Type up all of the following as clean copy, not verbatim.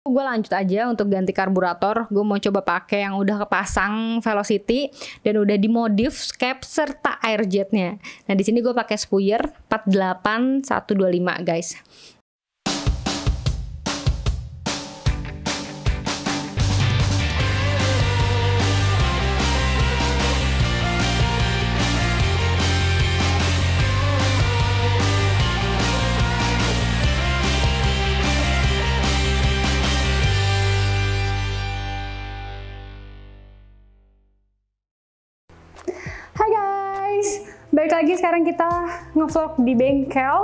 Gue lanjut aja untuk ganti karburator. Gue mau coba pakai yang udah kepasang Velocity dan udah dimodif cap serta air jetnya. Nah di sini gue pakai spuyer 48125 guys. Balik lagi sekarang kita ngevlog di bengkel.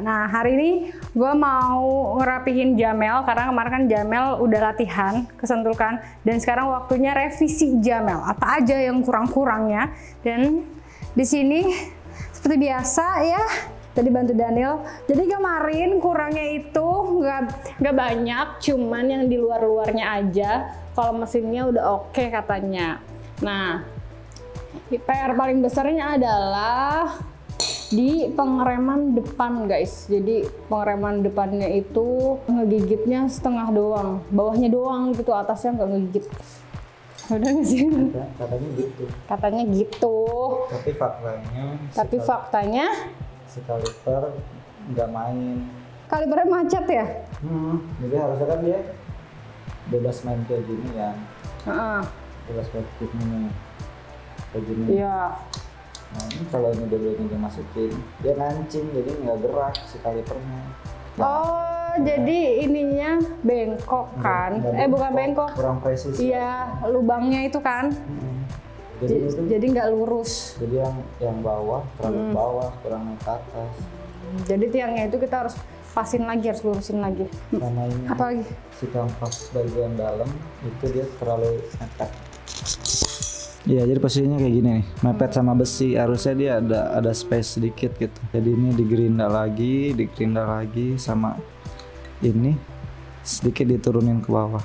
Nah hari ini gue mau ngerapihin Jamel karena kemarin kan Jamel udah latihan kesentul kan, dan sekarang waktunya revisi Jamel apa aja yang kurang-kurangnya. Dan di sini seperti biasa ya, tadi bantu Daniel. Jadi kemarin kurangnya itu nggak banyak, cuman yang di luar-luarnya aja. Kalau mesinnya udah oke katanya. Nah PR paling besarnya adalah di pengereman depan guys. Jadi pengereman depannya itu ngegigitnya setengah doang, bawahnya doang gitu, atasnya nggak ngegigit. Udah nggak sih? Katanya gitu. Katanya gitu. Tapi faktanya. Tapi faktanya? Si kaliper nggak main. Kalipernya macet ya? Jadi harusnya kan dia bebas main kayak gini ya. Bebas main kayak gini. Iya. Nah, ini kalau ini dulu dia masukin, dia mancing jadi nggak gerak si kalipernya. Nah, jadi ininya bengkok kan? Bukan bengkok. Kurang presisi. Iya, lubangnya itu kan. Jadi nggak lurus. Jadi yang bawah terlalu bawah, kurang ke atas. Jadi tiangnya itu kita harus pasin lagi, harus lurusin lagi. Sama ini. Apa lagi? Si kampas bagian dalam itu dia terlalu nekat. Iya, jadi posisinya kayak gini nih, mepet sama besi. Harusnya dia ada space sedikit gitu. Jadi ini digerinda lagi sama ini sedikit diturunin ke bawah.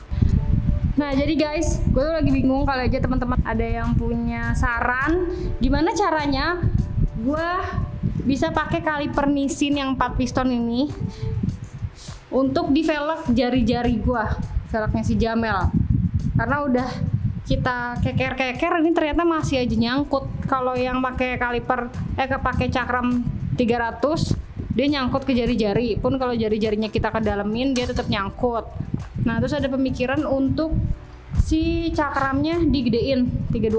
Nah, jadi guys, gue tuh lagi bingung. Kalau aja teman-teman ada yang punya saran, gimana caranya gue bisa pakai kaliper Nissin yang 4 piston ini untuk divelg jari-jari gue, velgnya si Jamel, karena udah kita keker-keker ini ternyata masih aja nyangkut. Kalau yang pakai kaliper pakai cakram 300 dia nyangkut ke jari-jari, pun kalau jari-jarinya kita kedalamin dia tetap nyangkut. Nah terus ada pemikiran untuk si cakramnya digedein 320,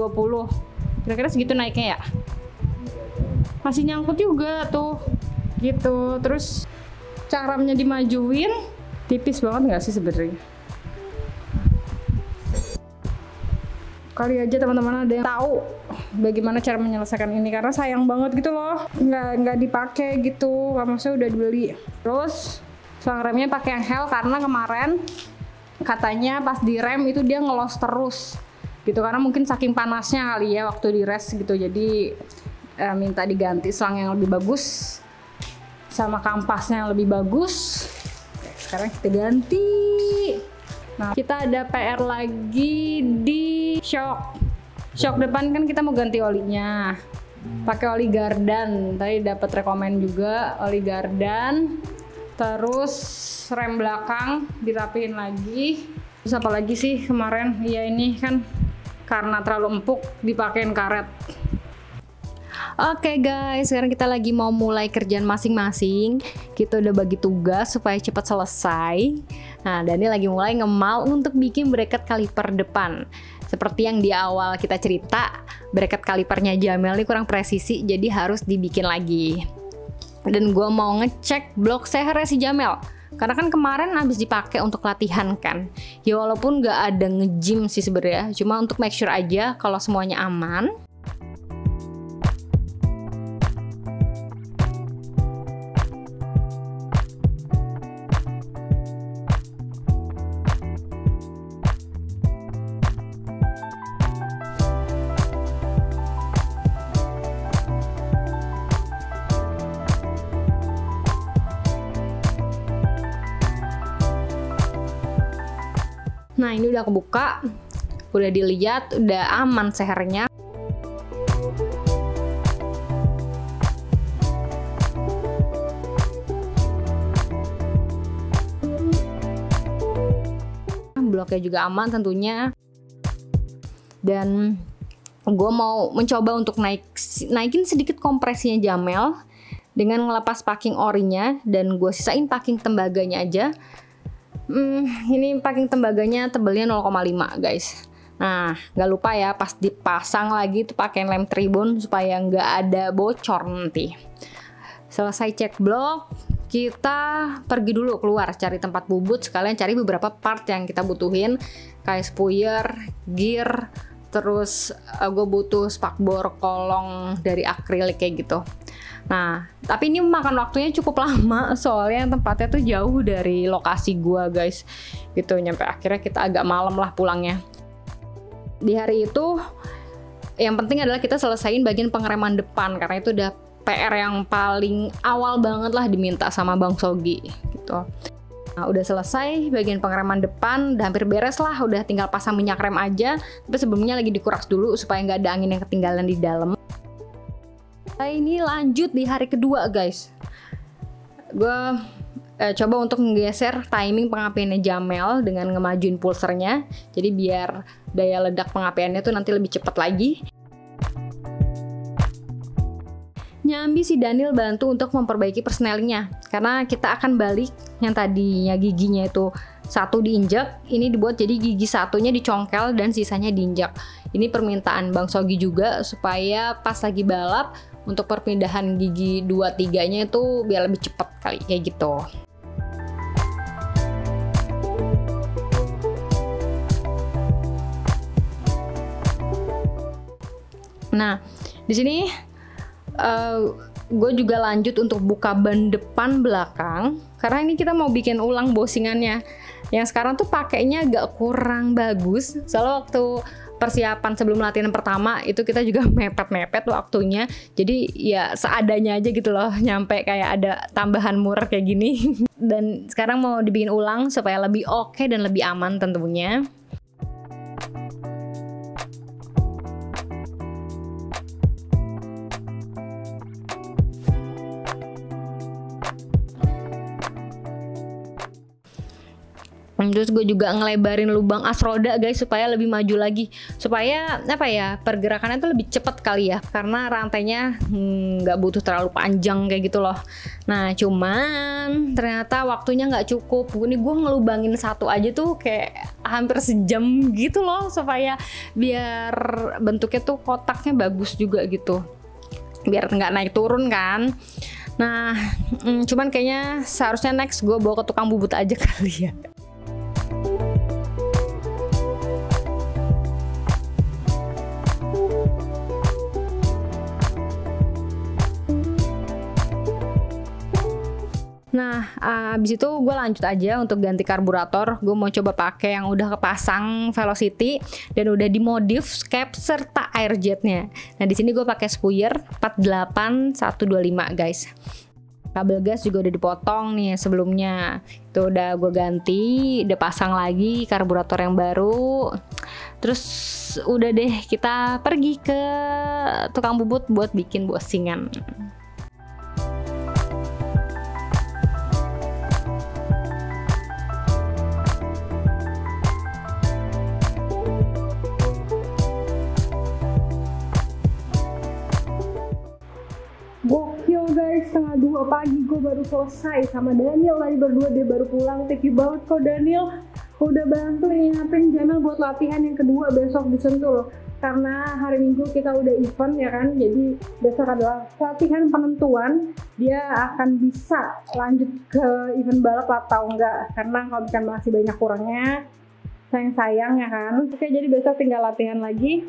kira-kira segitu naiknya ya, masih nyangkut juga tuh gitu. Terus cakramnya dimajuin, tipis banget nggak sih sebenarnya? Kali aja teman-teman ada yang tahu bagaimana cara menyelesaikan ini, karena sayang banget gitu loh, nggak dipakai gitu, maksudnya udah dibeli. Terus selang remnya pakai yang hel karena kemarin katanya pas direm itu dia ngelos terus gitu, karena mungkin saking panasnya kali ya waktu di rest gitu. Jadi minta diganti selang yang lebih bagus sama kampasnya yang lebih bagus. Sekarang kita ganti. Nah, kita ada PR lagi di shock. Shock depan kan kita mau ganti olinya. Pakai oli gardan. Tadi dapat rekomen juga oli gardan. Terus rem belakang dirapiin lagi. Terus apa lagi sih kemarin? Ya ini kan karena terlalu empuk dipakein karet. Oke guys, sekarang kita lagi mau mulai kerjaan masing-masing. Kita udah bagi tugas supaya cepat selesai. Nah, Dani lagi mulai ngemal untuk bikin bracket kaliper depan. Seperti yang di awal kita cerita, bracket kalipernya Jamel ini kurang presisi, jadi harus dibikin lagi. Dan gue mau ngecek blok sehernya si Jamel, karena kan kemarin habis dipakai untuk latihan kan. Ya walaupun nggak ada nge-gym sih sebenarnya, cuma untuk make sure aja kalau semuanya aman. Nah ini udah kebuka, udah dilihat, udah aman sehernya. bloknya juga aman tentunya. Dan gue mau mencoba untuk naikin sedikit kompresinya Jamel dengan ngelepas packing orinya, dan gue sisain packing tembaganya aja. Ini packing tembaganya tebelnya 0,5 guys. Nah, nggak lupa ya pas dipasang lagi tuh pakai lem tribun supaya nggak ada bocor nanti. Selesai cek blok, kita pergi dulu keluar cari tempat bubut, sekalian cari beberapa part yang kita butuhin kayak spuyer, gear, terus gue butuh spakbor kolong dari akrilik kayak gitu. Nah, tapi ini makan waktunya cukup lama soalnya tempatnya tuh jauh dari lokasi gua guys. Gitu, nyampe akhirnya kita agak malam lah pulangnya. Di hari itu yang penting adalah kita selesain bagian pengereman depan karena itu udah PR yang paling awal banget lah diminta sama Bang Saugi gitu. Nah, udah selesai bagian pengereman depan, udah hampir beres lah, udah tinggal pasang minyak rem aja. Tapi sebelumnya lagi dikuras dulu supaya nggak ada angin yang ketinggalan di dalam. Nah, ini lanjut di hari kedua guys. Gue coba untuk menggeser timing pengapiannya Jamel dengan ngemajuin pulsernya, jadi biar daya ledak pengapiannya tuh nanti lebih cepat lagi. Nyambi si Daniel bantu untuk memperbaiki persnelingnya karena kita akan balik yang tadinya giginya itu satu diinjak, ini dibuat jadi gigi satunya dicongkel dan sisanya diinjak. Ini permintaan Bang Saugi juga supaya pas lagi balap untuk perpindahan gigi 2-3-nya itu biar lebih cepat kali kayak gitu. Nah, di sini gue juga lanjut untuk buka ban depan belakang karena ini kita mau bikin ulang bosingannya. Yang sekarang tuh pakainya agak kurang bagus. Soalnya waktu persiapan sebelum latihan pertama itu kita juga mepet-mepet waktunya, jadi ya seadanya aja gitu loh, nyampe kayak ada tambahan murah kayak gini. Dan sekarang mau dibikin ulang supaya lebih oke dan lebih aman tentunya. Terus gue juga ngelebarin lubang as roda guys supaya lebih maju lagi, supaya apa ya, pergerakannya tuh lebih cepet kali ya karena rantainya nggak butuh terlalu panjang kayak gitu loh. Nah cuman ternyata waktunya nggak cukup, ini gue ngelubangin satu aja tuh kayak hampir sejam gitu loh supaya biar bentuknya tuh kotaknya bagus juga gitu, biar nggak naik turun kan. Nah cuman kayaknya seharusnya next gue bawa ke tukang bubut aja kali ya. Nah, abis itu gue lanjut aja untuk ganti karburator. Gue mau coba pakai yang udah kepasang Velocity dan udah dimodif cap serta air jetnya. Nah, di sini gue pakai spuyer 48125 guys. Kabel gas juga udah dipotong nih sebelumnya. Itu udah gue ganti, udah pasang lagi karburator yang baru. Terus udah deh kita pergi ke tukang bubut buat bikin bosingan. Gokil guys, setengah 2 pagi gue baru selesai sama Daniel tadi berdua, dia baru pulang. Thank you banget kok Daniel, udah bantu nyiapin Jamel buat latihan yang kedua besok di Sentul. Karena hari Minggu kita udah event ya kan, jadi besok adalah latihan penentuan dia akan bisa lanjut ke event balap atau enggak, karena kalau bukan masih banyak kurangnya sayang-sayang ya kan. Oke, jadi besok tinggal latihan lagi.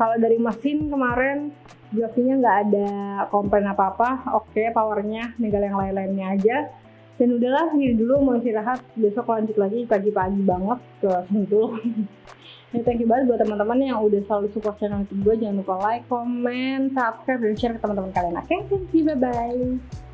Kalau dari mesin kemarin jokinya nggak ada komplain apa-apa, oke, powernya tinggal yang lain-lainnya aja. Dan udahlah, ini dulu mau istirahat, besok lanjut lagi pagi-pagi banget ke Sentul. Ini thank you banget buat teman-teman yang udah selalu support channel gue, jangan lupa like, comment, subscribe, dan share ke teman-teman kalian. Oke, thank you, bye-bye.